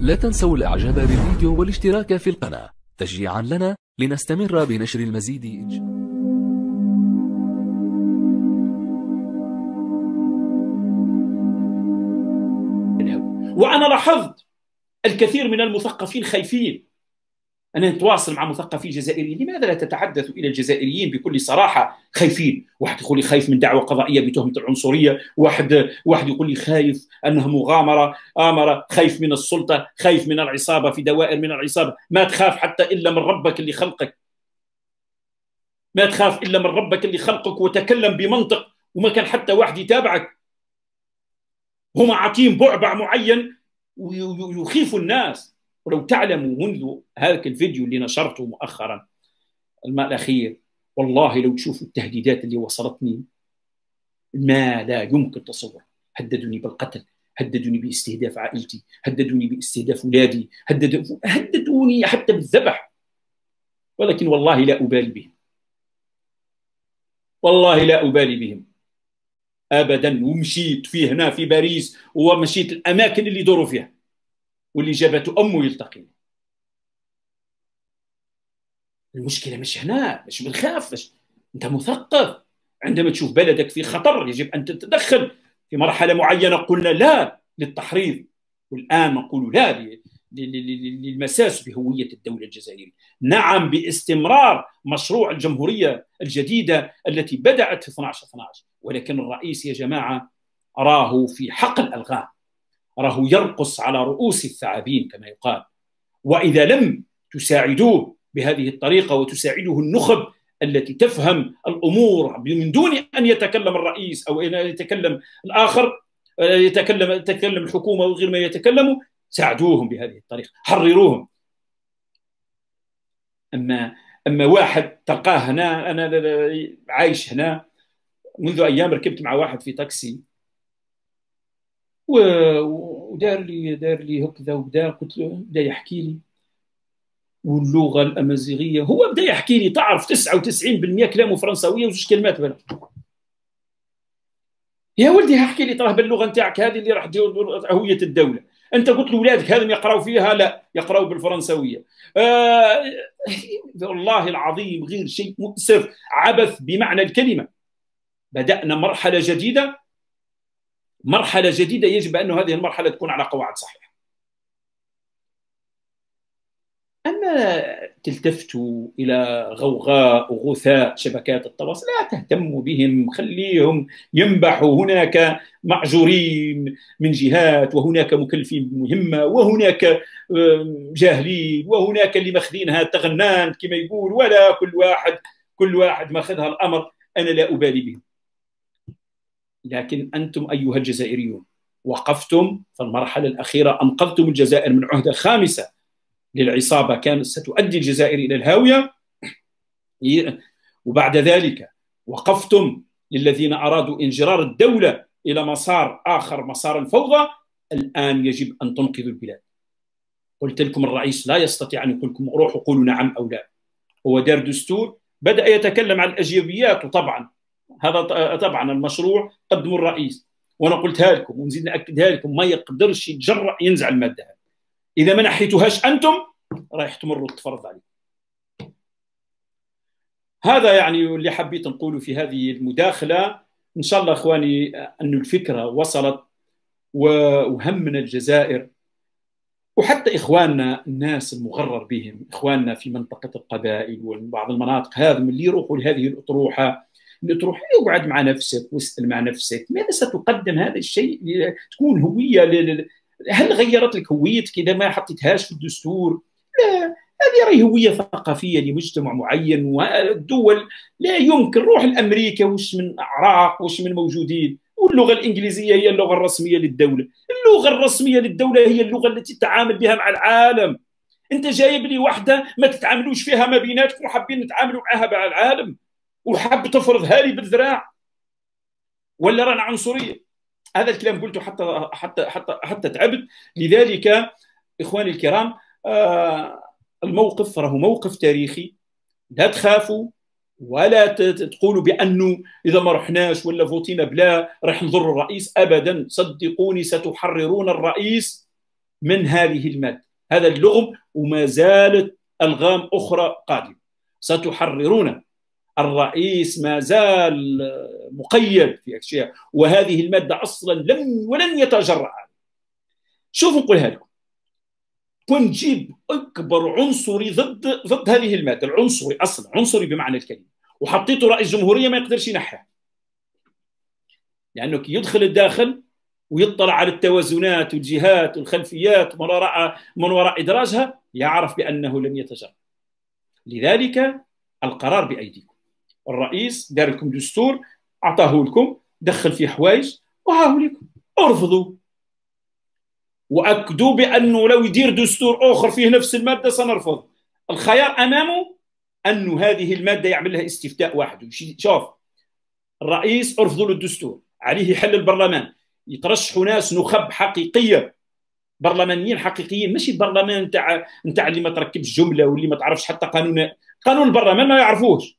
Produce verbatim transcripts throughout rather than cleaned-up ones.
لا تنسوا الاعجاب بالفيديو والاشتراك في القناة تشجيعا لنا لنستمر بنشر المزيد. وأنا لاحظت الكثير من المثقفين خايفين. أنا نتواصل مع مثقفين جزائريين، لماذا لا تتحدث إلى الجزائريين بكل صراحة؟ خايفين، واحد يقول لي خايف من دعوة قضائية بتهمة العنصرية، واحد واحد يقول لي خايف أنها مغامرة، آمرة، خايف من السلطة، خايف من العصابة، في دوائر من العصابة، ما تخاف حتى إلا من ربك اللي خلقك. ما تخاف إلا من ربك اللي خلقك، وتكلم بمنطق، وما كان حتى واحد يتابعك. هما عاطين بعبع معين ويخيفوا الناس. ولو تعلموا منذ هذاك الفيديو اللي نشرته مؤخرا الماء الاخير، والله لو تشوفوا التهديدات اللي وصلتني ما لا يمكن تصور. هددوني بالقتل، هددوني باستهداف عائلتي، هددوني باستهداف اولادي، هددوني حتى بالذبح، ولكن والله لا ابالي بهم، والله لا ابالي بهم ابدا. ومشيت في هنا في باريس، ومشيت الاماكن اللي دوروا فيها، واللي جابته امه يلتقيني. المشكله مش هنا، مش بنخافش. انت مثقف، عندما تشوف بلدك في خطر يجب ان تتدخل. في مرحله معينه قلنا لا للتحريض، والان نقول لا للمساس بهويه الدوله الجزائريه. نعم باستمرار مشروع الجمهوريه الجديده التي بدات في اثناعش اثناعش، ولكن الرئيس يا جماعه راه في حق الالغام، راه يرقص على رؤوس الثعابين كما يقال. واذا لم تساعدوه بهذه الطريقه وتساعده النخب التي تفهم الامور من دون ان يتكلم الرئيس او ان يتكلم الاخر، يتكلم تتكلم الحكومه وغير ما يتكلموا، ساعدوهم بهذه الطريقه، حرروهم. اما اما واحد تلقاه هنا، انا عايش هنا منذ ايام، ركبت مع واحد في تاكسي ودار لي دار لي هكذا وبدا، قلت له، بدا يحكي لي واللغه الامازيغيه، هو بدا يحكي لي تعرف تسعة وتسعين بالمئة كلامه فرنساويه وزوج كلمات بلا. يا ولدي احكي لي تراه باللغه نتاعك هذه اللي راح تدير هويه الدوله. انت قلت لاولادك هذم يقراوا فيها؟ لا، يقراوا بالفرنساويه. آه والله العظيم غير شيء مؤسف، عبث بمعنى الكلمه. بدأنا مرحلة جديدة، مرحلة جديدة يجب أن هذه المرحلة تكون على قواعد صحيحة. أما تلتفتوا إلى غوغاء وغثاء شبكات التواصل، لا تهتموا بهم، خليهم ينبحوا. هناك معجورين من جهات، وهناك مكلفين بمهمة، وهناك جاهلين، وهناك اللي ماخذينها تغنان كما يقول، ولا كل واحد كل واحد ماخذها الأمر. أنا لا أبالي بهم، لكن أنتم أيها الجزائريون وقفتم في المرحلة الأخيرة، أنقذتم الجزائر من عهدة خامسة للعصابة كانت ستؤدي الجزائر إلى الهاوية، وبعد ذلك وقفتم للذين أرادوا انجرار الدولة إلى مسار آخر، مسار الفوضى. الآن يجب أن تنقذوا البلاد. قلت لكم الرئيس لا يستطيع أن يقول لكم روحوا قولوا نعم أو لا، هو دار دستور بدأ يتكلم عن الأجيبيات، وطبعا هذا طبعا المشروع قدمه الرئيس، وانا قلتها لكم ونزيد ناكدها لكم، ما يقدرش يتجرأ ينزع الماده هذه. اذا ما نحيتوهاش انتم رايح تمروا تفرض عليكم. هذا يعني اللي حبيت نقوله في هذه المداخله. ان شاء الله اخواني ان الفكره وصلت، وهمنا الجزائر، وحتى إخواننا الناس المغرر بهم، إخواننا في منطقة القبائل وبعض المناطق، هذا اللي يروحوا لهذه الأطروحة. الأطروحة يقعد مع نفسك واسأل مع نفسك، ماذا ستقدم هذا الشيء؟ تكون هوية لل... هل غيرت لك هويتك إذا ما حطيتهاش في الدستور؟ لا، هذه راهي هوية ثقافية لمجتمع معين، والدول لا يمكن. روح لأمريكا، وش من أعراق، وش من موجودين. واللغة الإنجليزية هي اللغة الرسمية للدولة، اللغة الرسمية للدولة هي اللغة التي تتعامل بها مع العالم. أنت جايب لي واحدة ما تتعاملوش فيها ما بيناتكم، وحابين نتعاملوا معها مع العالم، وحاب تفرضها لي بالذراع، ولا رانا عنصرية. هذا الكلام قلته حتى حتى حتى حتى تعبت. لذلك إخواني الكرام، آه الموقف راهو موقف تاريخي، لا تخافوا ولا تقولوا بأنه إذا ما رحناش ولا فوتينا بلا رح نضر الرئيس. أبدا، صدقوني ستحررون الرئيس من هذه المادة، هذا اللغم، وما زالت ألغام أخرى قادمة. ستحررون، الرئيس ما زال مقيد في أشياء، وهذه المادة أصلا لم ولن يتجرأ. شوفوا نقولها لكم، كون جيب أكبر عنصري ضد ضد هذه المادة، العنصري أصلا، عنصري بمعنى الكلمة، وحطيته رئيس جمهورية ما يقدرش ينحيها، لأنه كي يدخل الداخل ويطلع على التوازنات والجهات والخلفيات من وراء من وراء إدراجها، يعرف بأنه لم يتجرأ. لذلك القرار بأيديكم، الرئيس دار لكم دستور، أعطاه لكم، دخل فيه حوايج، وهاهو لكم، ارفضوا، وأكدوا بأنه لو يدير دستور آخر فيه نفس المادة سنرفض. الخيار أمامه أن هذه المادة يعمل لها استفتاء واحد. شوف، الرئيس أرفضوا له الدستور، عليه يحل البرلمان، يترشحوا ناس نخب حقيقية، برلمانيين حقيقيين، ماشي برلمان نتاع نتاع اللي ما تركبش جملة واللي ما تعرفش حتى قانون قانون البرلمان ما يعرفوش،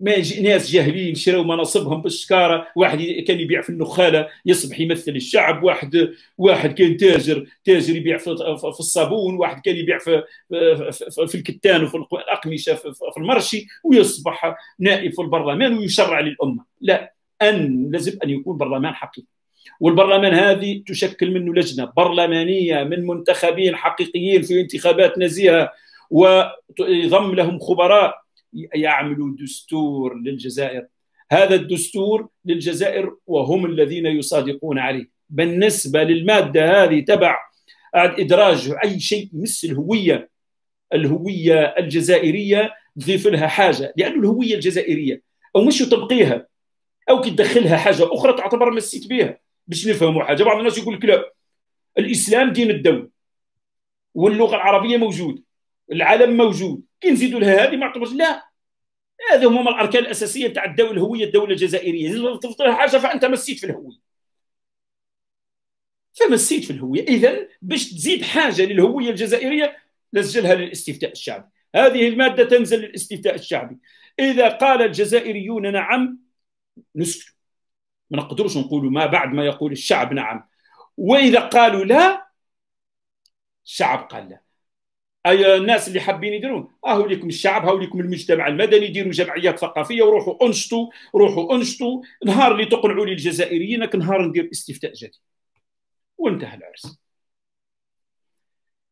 ما ناس جاهلين شراو مناصبهم بالشكاره، واحد كان يبيع في النخاله يصبح يمثل الشعب، واحد واحد كان تاجر تاجر يبيع في, في الصابون، واحد كان يبيع في في, في الكتان وفي الاقمشه في, في المرشي، ويصبح نائب في البرلمان ويشرع للامه. لا، ان لازم ان يكون برلمان حقيقي، والبرلمان هذه تشكل منه لجنه برلمانيه من منتخبين حقيقيين في انتخابات نزيهه، ويضم لهم خبراء يعملوا دستور للجزائر. هذا الدستور للجزائر وهم الذين يصادقون عليه. بالنسبة للمادة هذه تبع إدراج أي شيء يمس الهوية الهوية الجزائرية، تضيف لها حاجة، لأن الهوية الجزائرية أو مش تبقيها أو كي تدخلها حاجة أخرى تعتبر مسيت بها، باش نفهموا حاجة. بعض الناس يقول لك لا، الإسلام دين الدولة واللغة العربية موجودة، العالم موجود، كي نزيدوا لها هذه ما اعتبرش. لا، هذه هما الاركان الاساسيه تاع الدوله، الهويه الدوله الجزائريه، اذا ضفت لها حاجه فانت مسيت في الهويه، فمسيت في الهويه. اذا باش تزيد حاجه للهويه الجزائريه نسجلها للاستفتاء الشعبي، هذه الماده تنزل للاستفتاء الشعبي. اذا قال الجزائريون نعم نسكت، ما نقدروش نقولوا ما بعد ما يقول الشعب نعم، واذا قالوا لا، الشعب قال لا. أي الناس اللي حابين يديرون، اهو لكم الشعب، هاو لكم المجتمع المدني، ديروا جمعيات ثقافيه وروحوا انشطوا، روحوا انشطوا، نهار اللي تقنعوا لي الجزائريين نهار ندير استفتاء جديد. وانتهى العرس.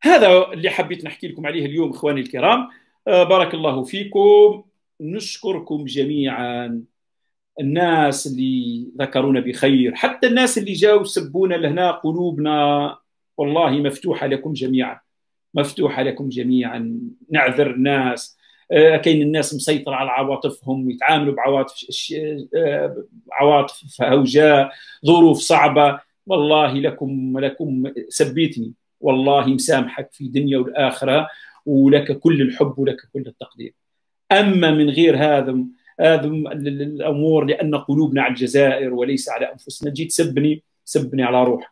هذا اللي حبيت نحكي لكم عليه اليوم اخواني الكرام، آه بارك الله فيكم، نشكركم جميعا، الناس اللي ذكرونا بخير، حتى الناس اللي جاوا سبونا لهنا، قلوبنا والله مفتوحه لكم جميعا، مفتوحة لكم جميعا. نعذر الناس، آه كاين الناس مسيطرة على عواطفهم، يتعاملوا بعواطف آه عواطف هوجاء، ظروف صعبة. والله لكم لكم سبيتني، والله مسامحك في الدنيا والآخرة، ولك كل الحب ولك كل التقدير. أما من غير هذا هذا الأمور، لأن قلوبنا على الجزائر وليس على أنفسنا، جيت سبني سبني على روحك،